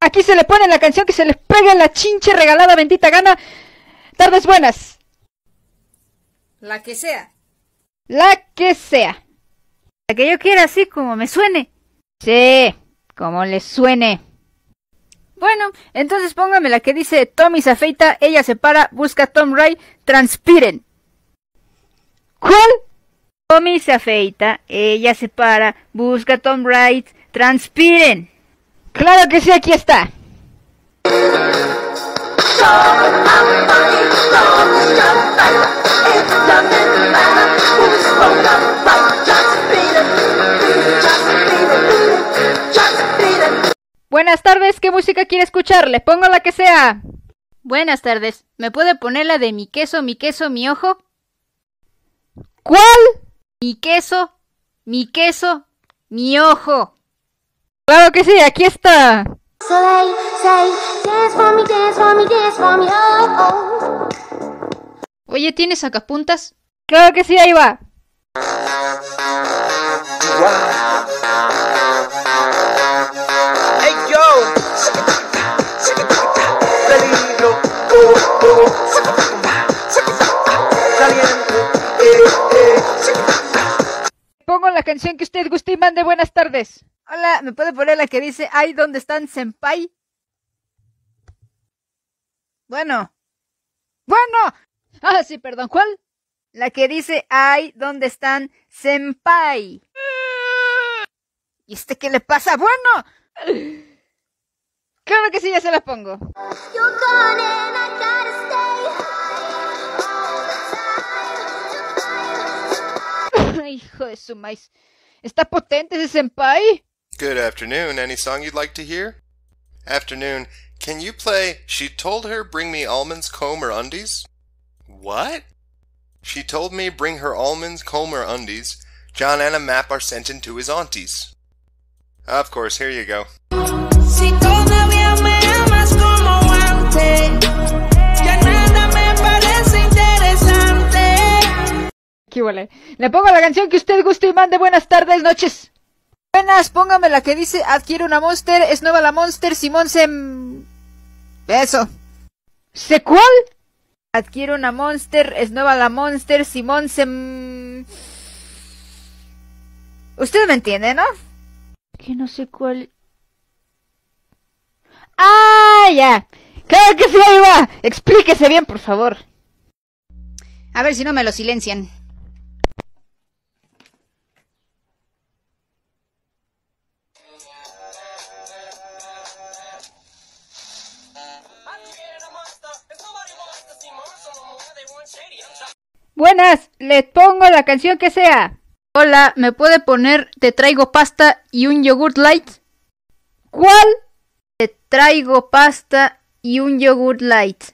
Aquí se le pone la canción que se les pega la chinche regalada, bendita gana. Tardes buenas. La que sea. La que sea. La que yo quiera, así como me suene. Sí, como le suene. Bueno, entonces póngame la que dice: Tommy se afeita, ella se para, busca a Tom Wright, transpiren. ¿Cuál? Tommy se afeita, ella se para, busca a Tom Wright, transpiren. ¡Claro que sí, aquí está! Buenas tardes, ¿qué música quiere escuchar? ¡Le pongo la que sea! Buenas tardes, ¿me puede poner la de mi queso, mi ojo? ¿Cuál? Mi queso, mi ojo. ¡Claro que sí! ¡Aquí está! Oye, ¿tienes sacapuntas? ¡Claro que sí! ¡Ahí va! Hey, yo. Pongo la canción que usted guste y mande. Buenas tardes. Hola, ¿me puede poner la que dice ay, ¿dónde están, senpai? Bueno. Ah, sí, perdón, ¿cuál? La que dice ay, ¿dónde están, senpai? ¿Y este qué le pasa? Bueno. Claro que sí, ya se la pongo. Hijo de su maíz. ¿Está potente ese senpai? Good afternoon. Any song you'd like to hear? Afternoon. Can you play She Told Her Bring Me Almonds, Comb, or Undies? What? She told me bring her almonds, comb, or undies. John and a map are sent in to his aunties. Of course, here you go. Si todavía me amas como antes, ya nada me parece interesante. Qué vale. Le pongo la canción que usted guste y mande. Buenas tardes, noches. Buenas, póngame la que dice adquiere una Monster, es nueva la Monster, Simón se... Eso. ¿Se cuál? Adquiere una Monster, es nueva la Monster, Simón se... Usted me entiende, ¿no? Que no sé cuál... ¡Ah, ya! ¡Claro que sí, ahí va! Explíquese bien, por favor. A ver si no me lo silencian. Buenas, le pongo la canción que sea. Hola, ¿me puede poner Te traigo pasta y un yogurt light? ¿Cuál? Te traigo pasta y un yogurt light.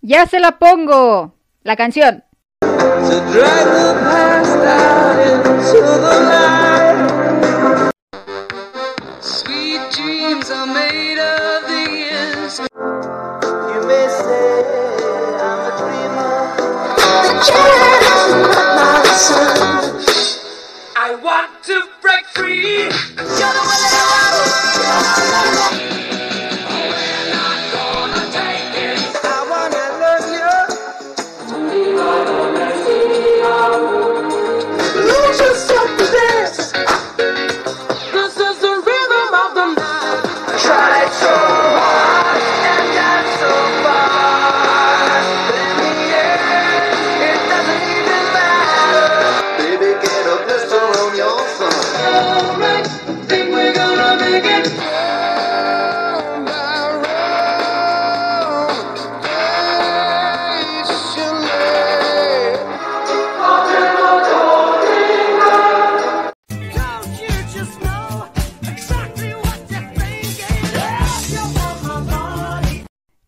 Ya se la pongo, la canción. Te traigo pasta into the light. Sweet dreams are made of these. You may say I'm a dreamer. The child is not my son. I want to break free. We're not gonna take it. I wanna love you. Lose yourself to this. This is the rhythm of the night. I tried so hard and got so far. But in the end, it doesn't even matter. Baby, get a blister.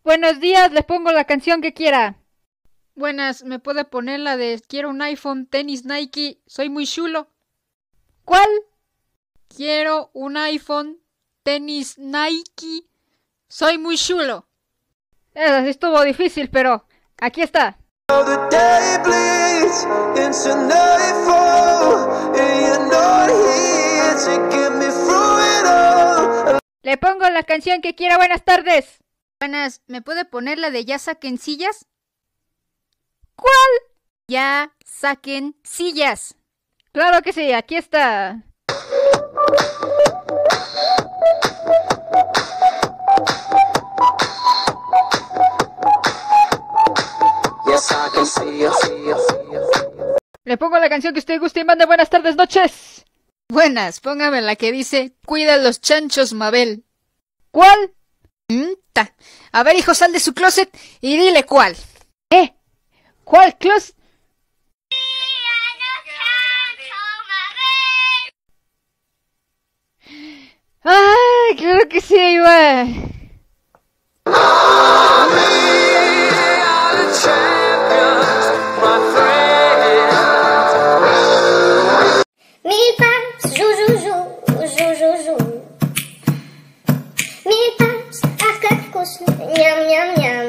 Buenos días, les pongo la canción que quiera. Buenas, ¿me puede poner la de quiero un iPhone, tenis Nike, soy muy chulo? ¿Cuál? Quiero un iPhone, tenis Nike, soy muy chulo. Eso sí estuvo difícil, pero aquí está. Le pongo la canción que quiera. Buenas tardes. Buenas, ¿me puede poner la de Ya Saquen Sillas? ¿Cuál? Ya Saquen Sillas. Claro que sí, aquí está. Ya saquen sillas. Le pongo la canción que usted guste y mande buenas tardes, noches. Buenas, póngame la que dice, cuida los chanchos, Mabel. ¿Cuál? A ver, hijo, sal de su closet y dile cuál. ¿Eh? ¿Cuál closet? ¡Ah! ¡Claro que sí, Iván! Ням-ням-ням.